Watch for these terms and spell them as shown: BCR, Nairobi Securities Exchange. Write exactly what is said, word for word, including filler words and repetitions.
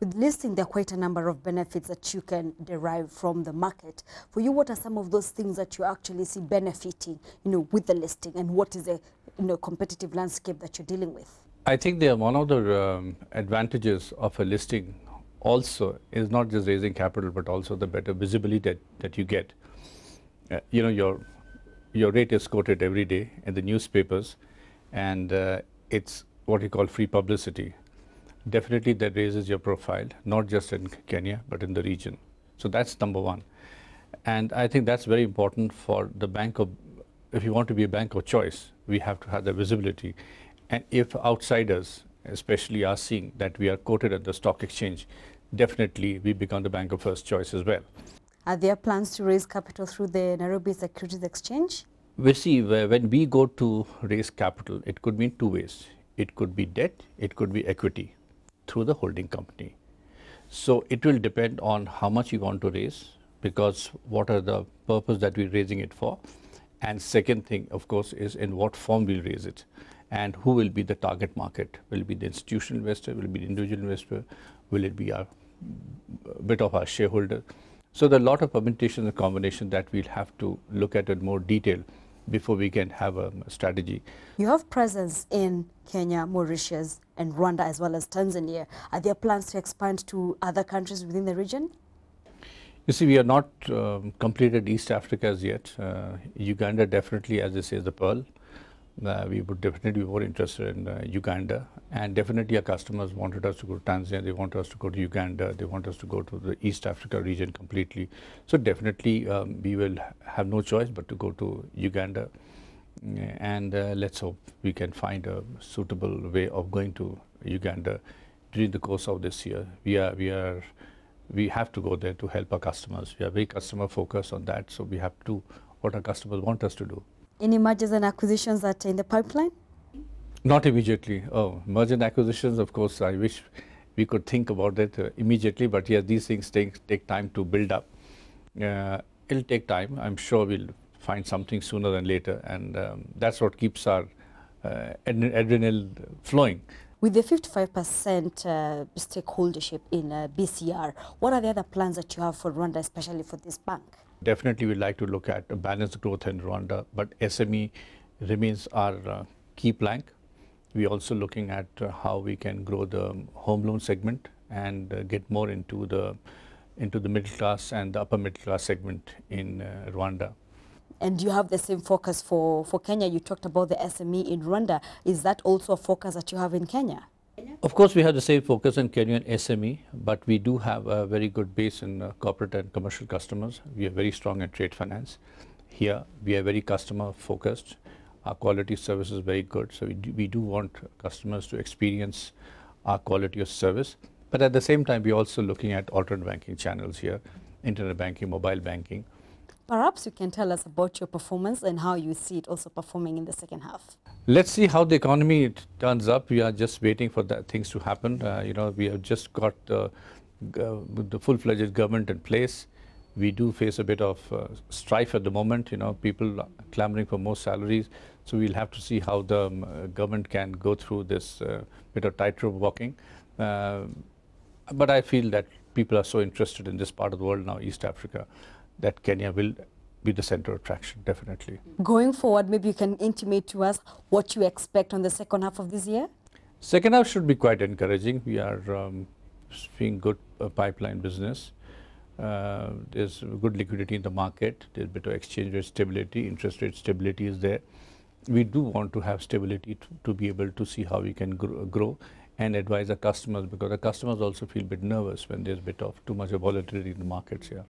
with listing, there are quite a number of benefits that you can derive from the market. For you, what are some of those things that you actually see benefiting, you know, with the listing, and what is the, you know, competitive landscape that you're dealing with? I think the one of the um, advantages of a listing also is not just raising capital, but also the better visibility that, that you get. Uh, you know, your your rate is quoted every day in the newspapers, and uh, it's what you call free publicity. Definitely that raises your profile, not just in Kenya, but in the region. So that's number one. And I think that's very important for the bank of, if you want to be a bank of choice, we have to have the visibility. And if outsiders, especially are seeing that we are quoted at the stock exchange, definitely we become the bank of first choice as well. Are there plans to raise capital through the Nairobi Securities Exchange? We see when we go to raise capital, it could mean two ways. It could be debt, it could be equity through the holding company. So it will depend on how much you want to raise, because what are the purpose that we're raising it for. And second thing, of course, is in what form we'll raise it. And who will be the target market? Will it be the institutional investor? Will it be the individual investor? Will it be a bit of our shareholder? So there are a lot of permutations and combinations that we'll have to look at in more detail before we can have a strategy. You have presence in Kenya, Mauritius and Rwanda as well as Tanzania. Are there plans to expand to other countries within the region? You see, we are not um, completed East Africa as yet. Uh, Uganda definitely, as they say, is the pearl. Uh, we would definitely be more interested in uh, Uganda, and definitely our customers wanted us to go to Tanzania, they want us to go to Uganda, they want us to go to the East Africa region completely. So definitely um, we will have no choice but to go to Uganda, and uh, let's hope we can find a suitable way of going to Uganda during the course of this year. We are, we are, we have to go there to help our customers. We are very customer focused on that, so we have to do what our customers want us to do. Any mergers and acquisitions that are in the pipeline? Not immediately. Oh, merger and acquisitions, of course, I wish we could think about it uh, immediately, but yes, these things take, take time to build up. Uh, it'll take time. I'm sure we'll find something sooner than later, and um, that's what keeps our uh, adrenaline flowing. With the fifty-five percent uh, stakeholdership in uh, B C R, what are the other plans that you have for Rwanda, especially for this bank? Definitely we'd like to look at a balanced growth in Rwanda, but S M E remains our uh, key plank. We're also looking at uh, how we can grow the home loan segment and uh, get more into the, into the middle class and the upper middle class segment in uh, Rwanda. And you have the same focus for, for Kenya. You talked about the S M E in Rwanda. Is that also a focus that you have in Kenya? Of course, we have the same focus on Kenyan S M E, but we do have a very good base in uh, corporate and commercial customers. We are very strong in trade finance. Here, we are very customer focused. Our quality service is very good. So we do, we do want customers to experience our quality of service. But at the same time, we're also looking at alternate banking channels here, internet banking, mobile banking. Perhaps you can tell us about your performance and how you see it also performing in the second half. Let's see how the economy turns up. We are just waiting for that things to happen. Uh, you know, we have just got uh, the full-fledged government in place. We do face a bit of uh, strife at the moment. You know, people clamoring for more salaries. So we'll have to see how the um, uh, government can go through this uh, bit of tightrope walking. Uh, but I feel that people are so interested in this part of the world now, East Africa, that Kenya will be the center of attraction, definitely. Going forward, maybe you can intimate to us what you expect on the second half of this year? Second half should be quite encouraging. We are um, seeing good uh, pipeline business. Uh, there's good liquidity in the market. There's a bit of exchange rate stability. Interest rate stability is there. We do want to have stability to, to be able to see how we can grow, grow and advise our customers, because the customers also feel a bit nervous when there's a bit of too much of volatility in the markets here.